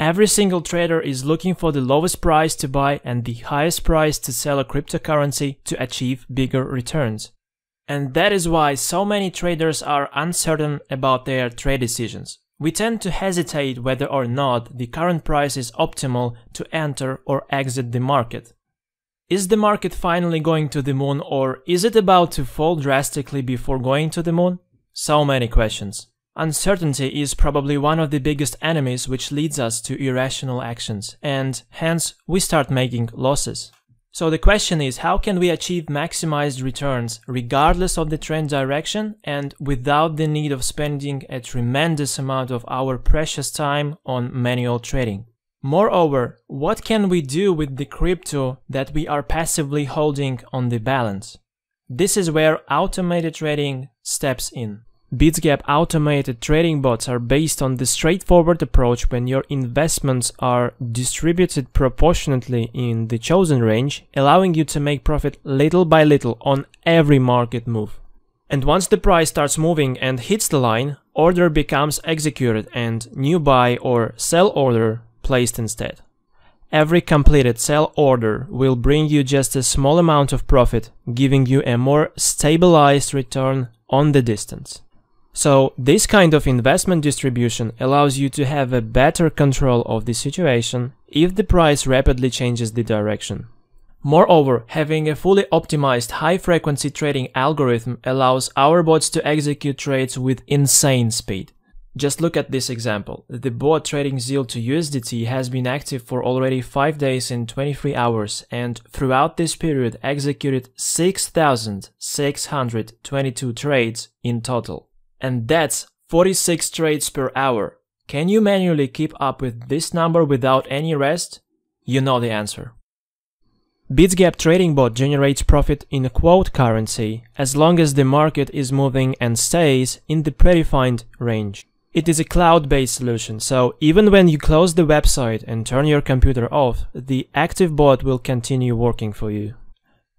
Every single trader is looking for the lowest price to buy and the highest price to sell a cryptocurrency to achieve bigger returns. And that is why so many traders are uncertain about their trade decisions. We tend to hesitate whether or not the current price is optimal to enter or exit the market. Is the market finally going to the moon, or is it about to fall drastically before going to the moon? So many questions. Uncertainty is probably one of the biggest enemies which leads us to irrational actions, and hence we start making losses. So the question is, how can we achieve maximized returns regardless of the trend direction and without the need of spending a tremendous amount of our precious time on manual trading? Moreover, what can we do with the crypto that we are passively holding on the balance? This is where automated trading steps in. Bitsgap automated trading bots are based on the straightforward approach when your investments are distributed proportionately in the chosen range, allowing you to make profit little by little on every market move. And once the price starts moving and hits the line, order becomes executed and new buy or sell order placed instead. Every completed sell order will bring you just a small amount of profit, giving you a more stabilized return on the distance. So this kind of investment distribution allows you to have a better control of the situation if the price rapidly changes the direction. Moreover, having a fully optimized high-frequency trading algorithm allows our bots to execute trades with insane speed. Just look at this example. The bot trading ZIL to USDT has been active for already 5 days and 23 hours and throughout this period executed 6,622 trades in total. And that's 46 trades per hour. Can you manually keep up with this number without any rest? You know the answer. Bitsgap trading bot generates profit in a quote currency as long as the market is moving and stays in the predefined range. It is a cloud-based solution, so even when you close the website and turn your computer off, the active bot will continue working for you.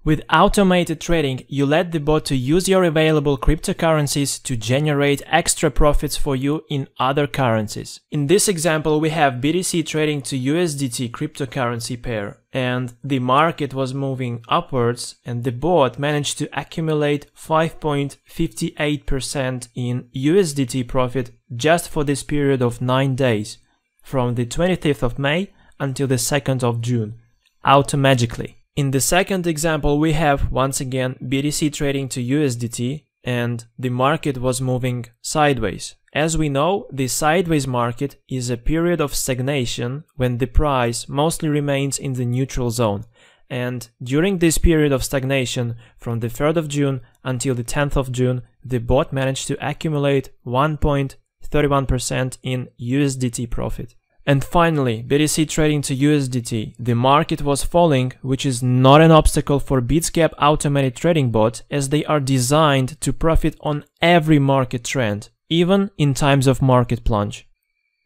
With automated trading, you let the bot to use your available cryptocurrencies to generate extra profits for you in other currencies. In this example, we have BTC trading to USDT cryptocurrency pair, and the market was moving upwards and the bot managed to accumulate 5.58% in USDT profit just for this period of 9 days, from the 25th of May until the 2nd of June, automatically. In the second example, we have once again BTC trading to USDT and the market was moving sideways. As we know, the sideways market is a period of stagnation when the price mostly remains in the neutral zone. And during this period of stagnation, from the 3rd of June until the 10th of June, the bot managed to accumulate 1.31% in USDT profit. And finally, BTC trading to USDT. The market was falling, which is not an obstacle for Bitsgap automated trading bot, as they are designed to profit on every market trend, even in times of market plunge.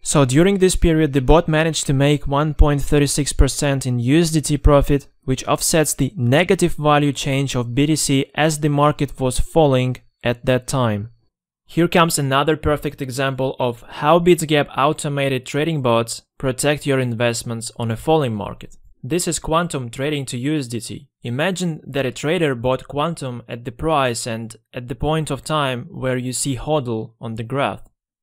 So during this period, the bot managed to make 1.36% in USDT profit, which offsets the negative value change of BTC as the market was falling at that time. Here comes another perfect example of how Bitsgap automated trading bots protect your investments on a falling market. This is Quantum trading to USDT. Imagine that a trader bought Quantum at the price and at the point of time where you see HODL on the graph.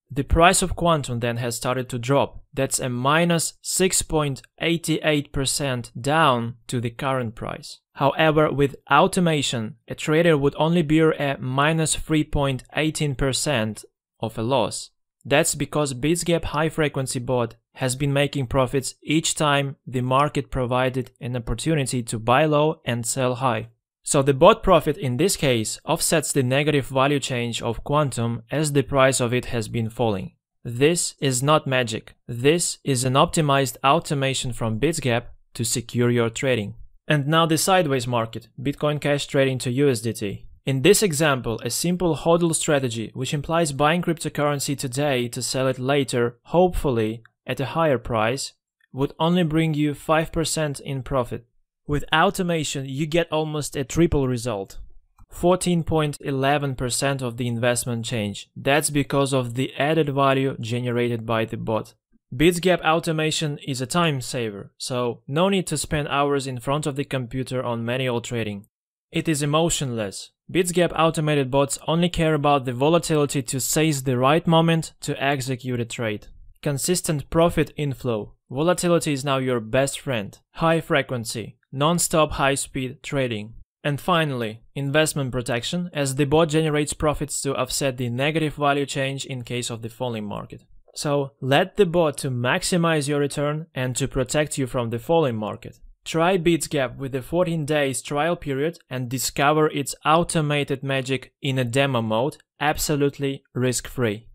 The price of Quantum then has started to drop. That's a minus 6.88% down to the current price. However, with automation, a trader would only bear a minus 3.18% of a loss. That's because Bitsgap high-frequency bot has been making profits each time the market provided an opportunity to buy low and sell high. So the bot profit in this case offsets the negative value change of Quantum as the price of it has been falling. This is not magic. This is an optimized automation from Bitsgap to secure your trading. And now the sideways market, Bitcoin Cash trading to USDT. In this example, a simple HODL strategy, which implies buying cryptocurrency today to sell it later, hopefully at a higher price, would only bring you 5% in profit. With automation, you get almost a triple result. 14.11% of the investment change. That's because of the added value generated by the bot. Bitsgap automation is a time saver, so no need to spend hours in front of the computer on manual trading. It is emotionless. Bitsgap automated bots only care about the volatility to seize the right moment to execute a trade. Consistent profit inflow. Volatility is now your best friend. High frequency, non-stop high-speed trading. And finally, investment protection, as the bot generates profits to offset the negative value change in case of the falling market. So let the bot to maximize your return and to protect you from the falling market. Try Bitsgap with a 14 days trial period and discover its automated magic in a demo mode, absolutely risk-free.